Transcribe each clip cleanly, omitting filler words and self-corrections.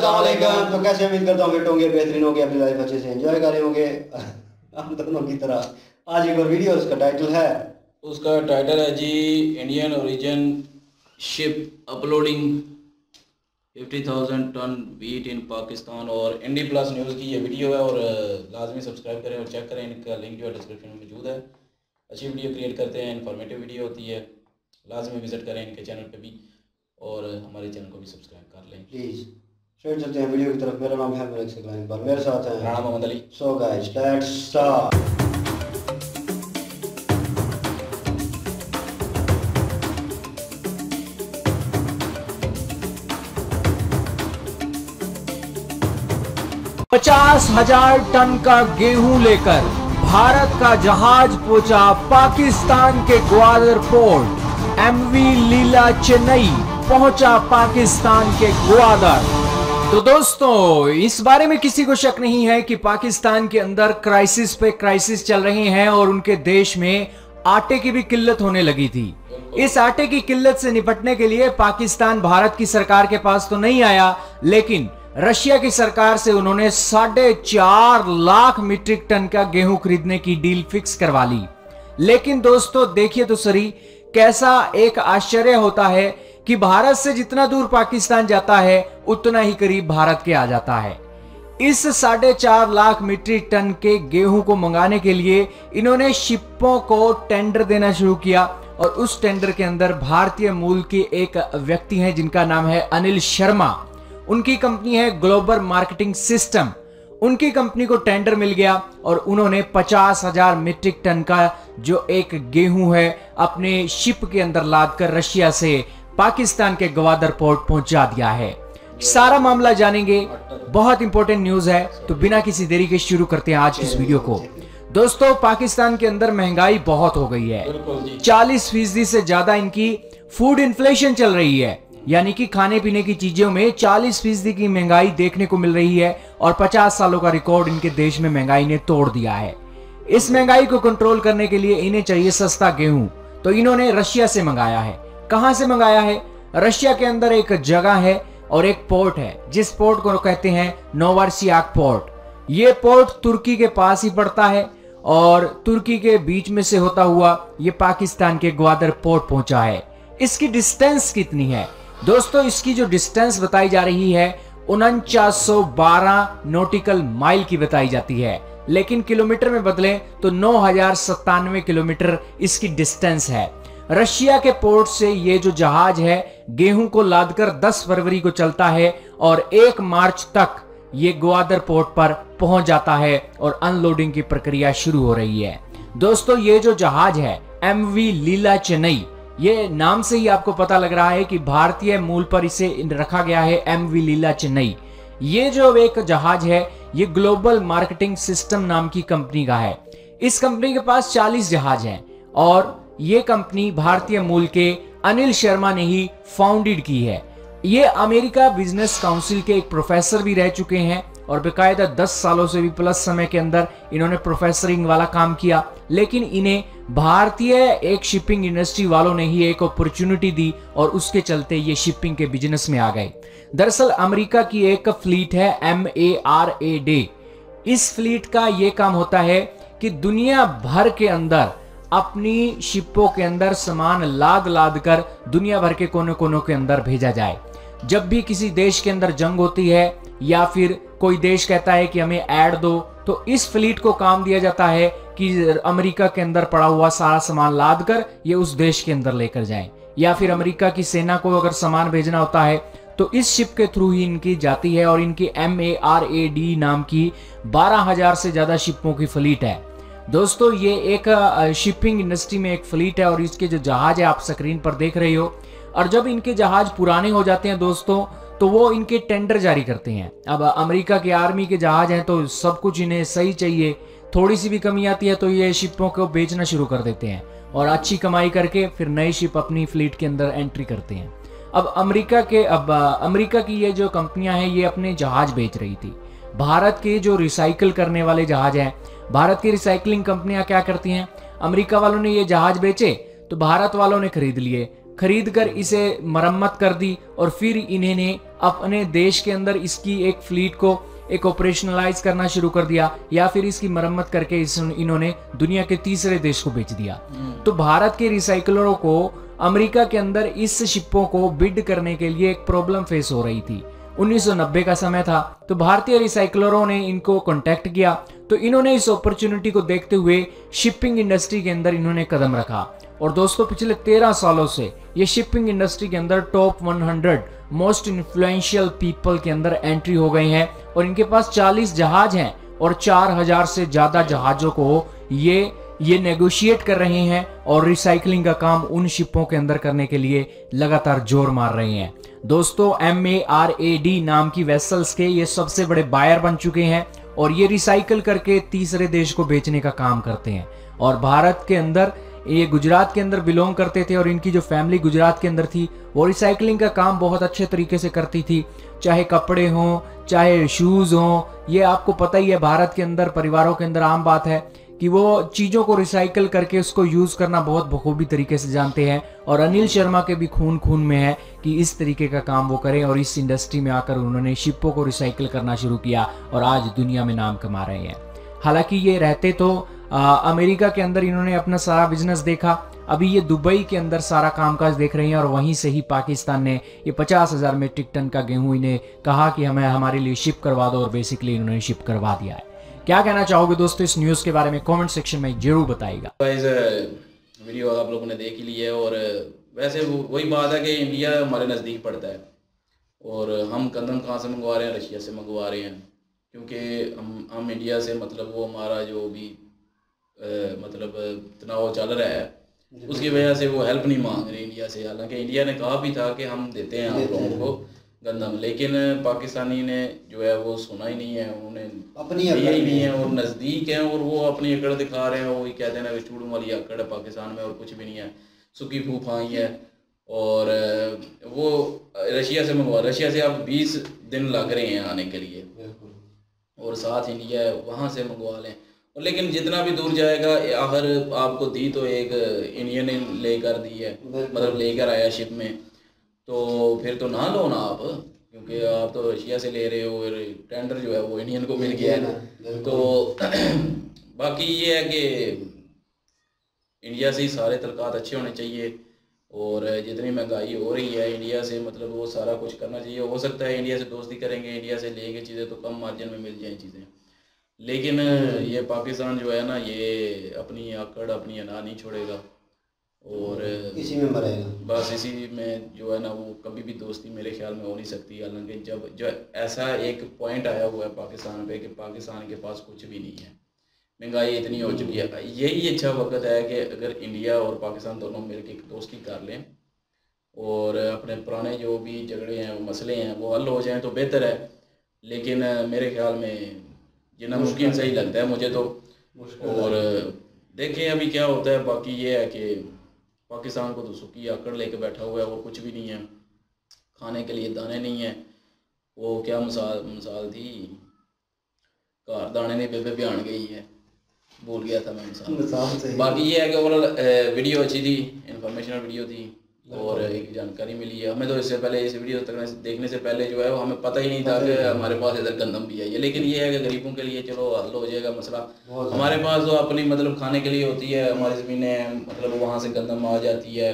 तो कैसे उम्मीद करता हूँ होंगे बेहतरीन होंगे, अपनी लाइफ अच्छे से एंजॉय कर रहे होंगे हम दोनों की तरह। आज एक और वीडियो उसका टाइटल है, उसका टाइटल है जी Indian origin ship uploading 50,000 ton wheat in Pakistan, और इंडी प्लस न्यूज़ की ये वीडियो है और लाजमी सब्सक्राइब करें और चेक करें, इनका लिंक जो है डिस्क्रिप्शन में मौजूद है। अच्छी वीडियो क्रिएट करते हैं, इन्फॉर्मेटिव वीडियो होती है, लाजमी विजिट करें इनके चैनल पे भी और हमारे चैनल को भी सब्सक्राइब कर लें प्लीज़। स्ट्रेट चलते हैं वीडियो की तरफ। मेरा नाम है मलिक सिकलाइन पर, मेरे साथ हैं Rana Mohammad Ali. So guys let's start. पचास हजार टन का गेहूं लेकर भारत का जहाज पहुंचा पाकिस्तान के ग्वादर पोर्ट। एमवी लीला चेन्नई पहुंचा पाकिस्तान के ग्वादर। तो दोस्तों, इस बारे में किसी को शक नहीं है कि पाकिस्तान के अंदर क्राइसिस पे क्राइसिस चल रहे हैं और उनके देश में आटे की भी किल्लत होने लगी थी। इस आटे की किल्लत से निपटने के लिए पाकिस्तान भारत की सरकार के पास तो नहीं आया, लेकिन रशिया की सरकार से उन्होंने 4.5 लाख मीट्रिक टन का गेहूं खरीदने की डील फिक्स करवा ली। लेकिन दोस्तों देखिए तो सही कैसा एक आश्चर्य होता है कि भारत से जितना दूर पाकिस्तान जाता है उतना ही करीब भारत के आ जाता है। इस 4.5 लाख मीट्रिक टन के गेहूं को मंगाने के लिए इन्होंने शिपों को टेंडर देना शुरू किया और उस टेंडर के अंदर भारतीय मूल के एक व्यक्ति हैं जिनका नाम है अनिल शर्मा। उनकी कंपनी है ग्लोबल मार्केटिंग सिस्टम। उनकी कंपनी को टेंडर मिल गया और उन्होंने 50,000 मीट्रिक टन का जो एक गेहूं है अपने शिप के अंदर लादकर रशिया से पाकिस्तान के ग्वादर पोर्ट पहुंचा दिया है। सारा मामला जानेंगे, बहुत इंपॉर्टेंट न्यूज है, तो बिना किसी देरी के शुरू करते हैं आज इस वीडियो को। दोस्तों पाकिस्तान के अंदर महंगाई बहुत हो गई है, 40% से ज्यादा इनकी फूड इन्फ्लेशन चल रही है, यानी कि खाने पीने की चीजों में 40% की महंगाई देखने को मिल रही है और 50 सालों का रिकॉर्ड इनके देश में महंगाई ने तोड़ दिया है। इस महंगाई को कंट्रोल करने के लिए इन्हें चाहिए सस्ता गेहूं, तो इन्होंने रशिया से मंगाया है। कहां से मंगाया है? रशिया के अंदर एक जगह है और एक पोर्ट है जिस पोर्ट को कहते हैं नोवोरोसियस्क पोर्ट। ये पोर्ट तुर्की के पास ही पड़ता है और तुर्की के बीच में से होता हुआ ये पाकिस्तान के ग्वादर पोर्ट पहुंचा है। इसकी डिस्टेंस कितनी है दोस्तों? इसकी जो डिस्टेंस बताई जा रही है 4912 नॉटिकल माइल की बताई जाती है, लेकिन किलोमीटर में बदलें तो 9097 किलोमीटर इसकी डिस्टेंस है। रशिया के पोर्ट से ये जो जहाज है गेहूं को लादकर 10 फरवरी को चलता है और 1 मार्च तक ये ग्वादर पोर्ट पर पहुंच जाता है और अनलोडिंग की प्रक्रिया शुरू हो रही है। दोस्तों ये जो जहाज है एमवी लीला चेन्नई, ये नाम से ही आपको पता लग रहा है कि भारतीय मूल पर इसे रखा गया है एमवी लीला चेन्नई। ये जो एक जहाज है ये ग्लोबल मार्केटिंग सिस्टम नाम की कंपनी का है। इस कंपनी के पास 40 जहाज हैं और ये कंपनी भारतीय मूल के अनिल शर्मा ने ही फाउंडेड की है। ये अमेरिका बिजनेस काउंसिल के एक प्रोफेसर भी रह चुके हैं और बेकायदा 10 सालों से भी प्लस समय के अंदर इन्होंने प्रोफेसरिंग वाला काम किया, लेकिन इन्हें भारतीय एक शिपिंग इंडस्ट्री वालों ने ही एक अपॉर्चुनिटी दी और उसके चलते ये शिपिंग के बिजनेस में आ गए। दरअसल अमेरिका की एक फ्लीट है MARAD। इस फ्लीट का ये काम होता है कि दुनिया भर के अंदर अपनी शिपों के अंदर सामान लाद लाद कर दुनिया भर के कोने कोनों के अंदर भेजा जाए। जब भी किसी देश के अंदर जंग होती है या फिर कोई देश कहता है कि हमें ऐड दो, तो इस फ्लीट को काम दिया जाता है कि अमेरिका के अंदर पड़ा हुआ सारा सामान लाद कर ये उस देश के अंदर लेकर जाएं, या फिर अमेरिका की सेना को अगर सामान भेजना होता है तो इस शिप के थ्रू ही इनकी जाती है। और इनकी MARAD नाम की 12,000 से ज़्यादा शिपों की फ्लीट है। दोस्तों ये एक शिपिंग इंडस्ट्री में एक फ्लीट है और इसके जो जहाज है आप स्क्रीन पर देख रहे हो। और जब इनके जहाज पुराने हो जाते हैं दोस्तों तो वो इनके टेंडर जारी करते हैं। अब अमेरिका के आर्मी के जहाज हैं तो सब कुछ इन्हें सही चाहिए, थोड़ी सी भी कमी आती है तो ये शिपों को बेचना शुरू कर देते हैं और अच्छी कमाई करके फिर नई शिप अपनी फ्लीट के अंदर एंट्री करते हैं। अब अमेरिका की ये जो कंपनियां हैं ये अपने जहाज बेच रही थी। भारत के जो रिसाइकिल करने वाले जहाज हैं, भारत की रिसाइकिलिंग कंपनियां क्या करती हैं, अमेरिका वालों ने ये जहाज बेचे तो भारत वालों ने खरीद लिए, खरीद कर इसे मरम्मत कर दी और फिर इन्हें अपने देश के अंदर इसकी एक फ्लीट को एक ऑपरेशनलाइज करना शुरू कर दिया या फिर इसकी मरम्मत करके इन्होंने दुनिया के तीसरे देश को बेच दिया। तो भारत के रिसाइकलरों को अमेरिका के अंदर इस शिपों को बिड करने के लिए एक प्रॉब्लम फेस हो रही थी। 1990 का समय था, तो भारतीय रिसाइकलरों ने इनको कॉन्टेक्ट किया, तो इन्होंने इस अपॉर्चुनिटी को देखते हुए शिपिंग इंडस्ट्री के अंदर इन्होंने कदम रखा। और दोस्तों पिछले 13 सालों से ये शिपिंग इंडस्ट्री के अंदर टॉप 100 मोस्ट इन्फ्लुएंशियल पीपल के अंदर एंट्री हो गई हैं और इनके पास 40 जहाज हैं और 4000 से ज्यादा जहाजों को ये नेगोशिएट कर रहे हैं और रिसाइकलिंग का काम उन शिपों के अंदर करने के लिए लगातार जोर मार रहे हैं। दोस्तों MARAD नाम की वेसल्स के ये सबसे बड़े बायर बन चुके हैं और ये रिसाइकल करके तीसरे देश को बेचने का काम करते हैं। और भारत के अंदर ये गुजरात के अंदर बिलोंग करते थे और इनकी जो फैमिली गुजरात के अंदर थी वो रिसाइकलिंग का काम बहुत अच्छे तरीके से करती थी, चाहे कपड़े हों चाहे शूज़ हों। ये आपको पता ही है भारत के अंदर परिवारों के अंदर आम बात है कि वो चीज़ों को रिसाइकल करके उसको यूज़ करना बहुत बखूबी तरीके से जानते हैं और अनिल शर्मा के भी खून में है कि इस तरीके का काम वो करें और इस इंडस्ट्री में आकर उन्होंने शिपों को रिसाइकिल करना शुरू किया और आज दुनिया में नाम कमा रहे हैं। हालांकि ये रहते तो अमेरिका के अंदर इन्होंने अपना सारा बिजनेस देखा, अभी ये दुबई के अंदर सारा कामकाज देख रहे हैं और वहीं से ही पाकिस्तान ने ये 50,000 मीट्रिक टन का गेहूं इन्हें कहा कि हमें हमारे लिए शिप करवा दो और बेसिकली इन्होंने शिप करवा दिया है। क्या कहना चाहोगे दोस्तों इस न्यूज़ के बारे में? कमेंट सेक्शन में जरूर बताइएगा। वीडियो आप लोगों ने देख ली है और वैसे वही बात है कि इंडिया हमारे नज़दीक पड़ता है और हम कंदम कहाँ से मंगवा रहे हैं? रशिया से मंगवा रहे हैं, क्योंकि हम इंडिया से मतलब वो हमारा जो भी मतलब तनाव चल रहा है उसकी वजह से वो हेल्प नहीं मांग रहे इंडिया से। हालांकि इंडिया ने कहा भी था कि हम देते हैं आप लोगों को गंदम, लेकिन पाकिस्तानी ने जो है वो सुना ही नहीं है, उन्होंने अपनी अकड़ ही नहीं है और नज़दीक हैं और वो अपनी अकड़ दिखा रहे हैं। वही कहते हैं ना चूड़ वाली अकड़ है पाकिस्तान में और कुछ भी नहीं है, सुखी फूफाई है। और वो रशिया से मंगवा, रशिया से आप 20 दिन लग रहे हैं आने के लिए और साथ इंडिया है वहाँ से मंगवा लें, लेकिन जितना भी दूर जाएगा आखिर आपको दी तो एक इंडियन ने लेकर दी है, मतलब लेकर आया शिप में, तो फिर तो ना लो ना आप, क्योंकि आप तो रशिया से ले रहे हो और टेंडर जो है वो इंडियन को मिल गया है ना। तो बाकी ये है कि इंडिया से ही सारे तलकात अच्छे होने चाहिए और जितनी महंगाई हो रही है इंडिया से मतलब वो सारा कुछ करना चाहिए। हो सकता है इंडिया से दोस्ती करेंगे, इंडिया से लेंगे चीज़ें तो कम मार्जिन में मिल जाएँ चीज़ें, लेकिन ये पाकिस्तान जो है ना ये अपनी आकड़ अपनी अना नहीं छोड़ेगा और इसी में मरेगा, बस इसी में जो है ना वो कभी भी दोस्ती मेरे ख्याल में हो नहीं सकती। हालांकि जब जो ऐसा एक पॉइंट आया हुआ है पाकिस्तान पे कि पाकिस्तान के पास कुछ भी नहीं है, महंगाई इतनी हो चुकी है, यही अच्छा वक्त है कि अगर इंडिया और पाकिस्तान दोनों मिल के दोस्ती कर लें और अपने पुराने जो भी झगड़े हैं मसले हैं वो हल हो जाएँ तो बेहतर है। लेकिन मेरे ख्याल में ये ना मुश्किल सही लगता है मुझे तो, और देखें अभी क्या होता है। बाकी ये है कि पाकिस्तान को तो सुखी आकड़ लेके बैठा हुआ है, वो कुछ भी नहीं है, खाने के लिए दाने नहीं है। वो क्या मिसाल थी, घर दाने नहीं बेबे बयान गई है, बोल गया था मैं मिसाल। बाकी ये है कि ओवरऑल वीडियो अच्छी थी, इंफॉर्मेशनल वीडियो थी और एक जानकारी मिली है हमें। तो इससे पहले इस वीडियो तक देखने से पहले जो है वो हमें पता ही नहीं था कि हमारे पास इधर गंदम भी है ये। लेकिन ये है कि गरीबों के लिए चलो हल हो जाएगा मसला, हमारे पास तो अपनी मतलब खाने के लिए होती है, हमारी ज़मीनें मतलब वहाँ से गंदम आ जाती है,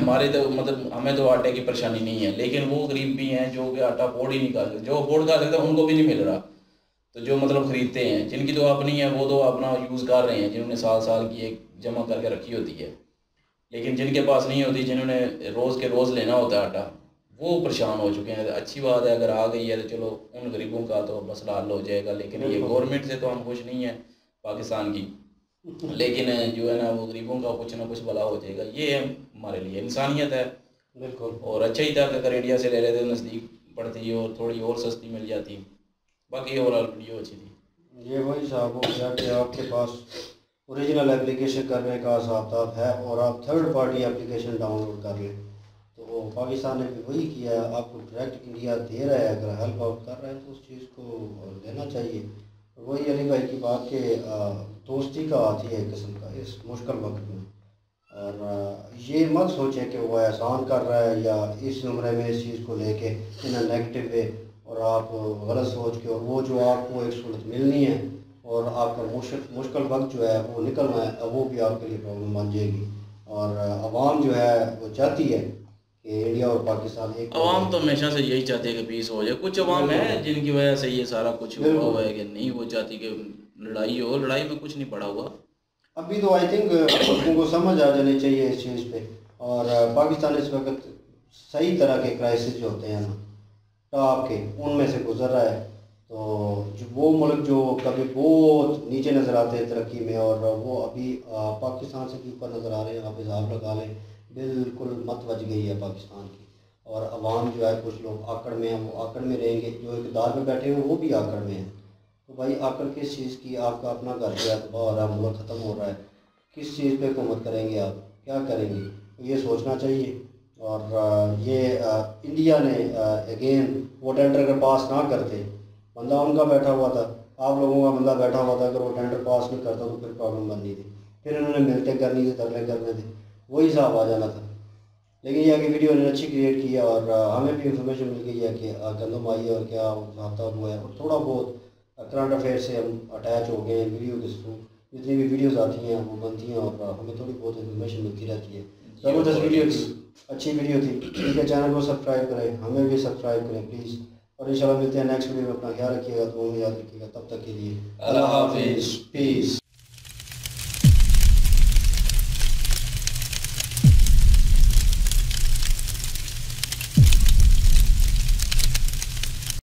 हमारे तो मतलब हमें तो आटे की परेशानी नहीं है। लेकिन वो गरीब भी हैं जो कि आटा अफोर्ड ही नहीं कर सकते, जो अफोर्ड कर सकते उनको भी नहीं मिल रहा, तो जो मतलब ख़रीदते हैं, जिनकी तो अपनी है वो तो अपना यूज़ कर रहे हैं, जिन्होंने साल साल की एक जमा करके रखी होती है। लेकिन जिनके पास नहीं होती, जिन्होंने रोज़ के रोज़ लेना होता है आटा, वो परेशान हो चुके हैं। अच्छी बात है अगर आ गई है तो चलो उन गरीबों का तो मसला हल हो जाएगा। लेकिन ये गवर्नमेंट से तो हम खुश नहीं है पाकिस्तान की, लेकिन जो है ना वो गरीबों का कुछ ना कुछ भला हो जाएगा, ये हमारे लिए इंसानियत है। बिल्कुल, और अच्छा ही था अगर इंडिया से ले रहे थे, नज़दीक पड़ती और थोड़ी और सस्ती मिल जाती। बाकी ओवरऑल वीडियो अच्छी थी। ये वही साहब हो गया कि आपके पास ओरिजिनल एप्लीकेशन करने का आसाब है और आप थर्ड पार्टी एप्लीकेशन डाउनलोड कर लें, तो पाकिस्तान ने भी वही किया। आपको डायरेक्ट इंडिया दे रहा है, अगर हेल्प आउट कर रहा है तो उस चीज़ को देना चाहिए। वही अली भाई की बात के दोस्ती का आती है एक किस्म का इस मुश्किल वक्त में, और ये मत सोचें कि वो एहसान कर रहा है या इस उम्र में इस चीज़ को लेके इन नेगेटिव वे और आप गलत सोच के, और वो जो आपको एक सूरत मिलनी है और आपका मुश्किल वक्त जो है वो निकलना है, वो भी आपके लिए प्रॉब्लम बन जाएगी। और आवाम जो है वो चाहती है कि इंडिया और पाकिस्तान एक, आवाम तो हमेशा से यही चाहती है कि पीस हो जाए। कुछ आवाम है जिनकी वजह से ये सारा कुछ हुआ हुआ है कि नहीं, वो चाहती कि लड़ाई हो, लड़ाई में कुछ नहीं पड़ा हुआ। अभी तो आई थिंक उनको समझ आ जानी चाहिए इस चीज़ पे। और पाकिस्तान इस वक्त सही तरह के क्राइसिस जो होते हैं ना टॉप के, उनमें से गुजर रहा है। तो वो मुल्क जो कभी बहुत नीचे नज़र आते हैं तरक्की में, और वो अभी पाकिस्तान से ऊपर नज़र आ रहे हैं। आप हिसाब लगा लें, बिल्कुल मत बच गई है पाकिस्तान की। और आवाम जो है, कुछ लोग आकड़ में हैं, वो आकड़ में रहेंगे। जो इकदार में बैठे हैं वो भी आकड़ में हैं। तो भाई आकर किस चीज़ की, आपका अपना घर गया तबाह हो रहा है, मुल्क ख़त्म हो रहा है, किस चीज़ पे हुकूमत करेंगे, आप क्या करेंगे, ये सोचना चाहिए। और ये इंडिया ने अगेन वो टेंडर अगर पास ना करते, बंदा उनका बैठा हुआ था, आप लोगों का बंदा बैठा हुआ था, अगर वो टेंडर पास नहीं करता तो फिर प्रॉब्लम बननी थी, फिर इन्होंने मिलते करनी थी, तरले करने थे, वही हिसाब आ जाना था। लेकिन यह कि वीडियो ने अच्छी क्रिएट की है और हमें भी इंफॉर्मेशन मिल गई है कि गंदम आई है और क्या हादसा हुआ है, और थोड़ा बहुत करंट अफेयर से हम अटैच हो गए हैं वीडियो के थ्रू। जितनी भी वीडियोस आती हैं वो बनती हैं और हमें थोड़ी बहुत इन्फॉर्मेशन मिलती रहती है। ज़बरदस्त वीडियो थी, अच्छी वीडियो थी। ठीक है, चैनल को सब्सक्राइब करें, हमें भी सब्सक्राइब करें प्लीज़। और इंशाल्लाह मिलते हैं नेक्स्ट वीडियो में। अपना ख्याल रखिएगा, तो हमें याद रखिएगा। तब तक के लिए अल्लाह हाफिज़, पीस।